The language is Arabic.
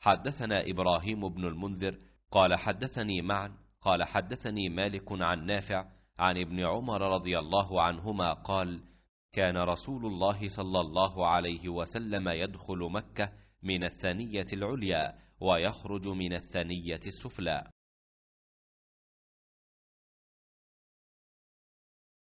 حدثنا إبراهيم بن المنذر قال حدثني معن قال حدثني مالك عن نافع عن ابن عمر رضي الله عنهما قال: كان رسول الله صلى الله عليه وسلم يدخل مكة من الثنية العليا ويخرج من الثنية السفلى،